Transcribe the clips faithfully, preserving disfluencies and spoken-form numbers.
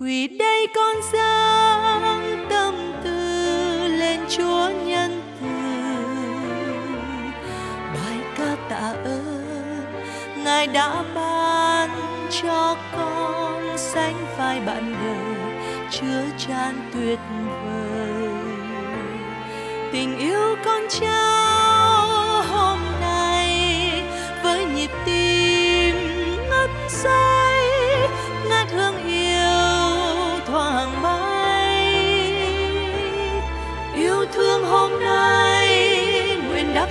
Quỳ đây con dâng tâm tư lên Chúa nhân từ, bài ca tạ ơn Ngài đã ban cho con, sánh vai bạn đời chứa chan tuyệt vời. Tình yêu con trao hôm nay với nhịp tim ngất say, ngát hương yêu thoảng mái. Yêu thương hôm nay nguyện đắp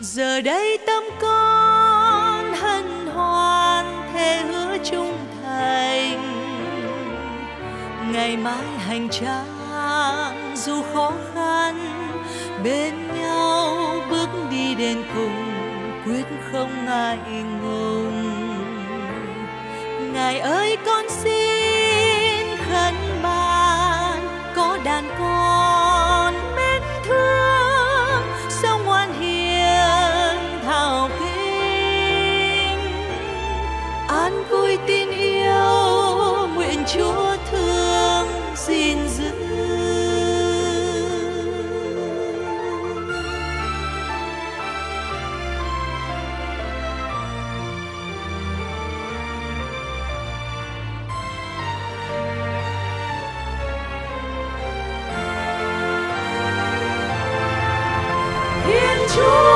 Giờ đây tâm con hân hoan thề hứa trung thành, ngày mai hành trang dù khó khăn bên nhau bước đi đến cùng, quyết không ngại ngùng. Ngài ơi con xin khấn ban có đàn con mến thương, sao ngoan hiền an vui tin yêu, nguyện Chúa thương gìn giữ. Thiên Chúa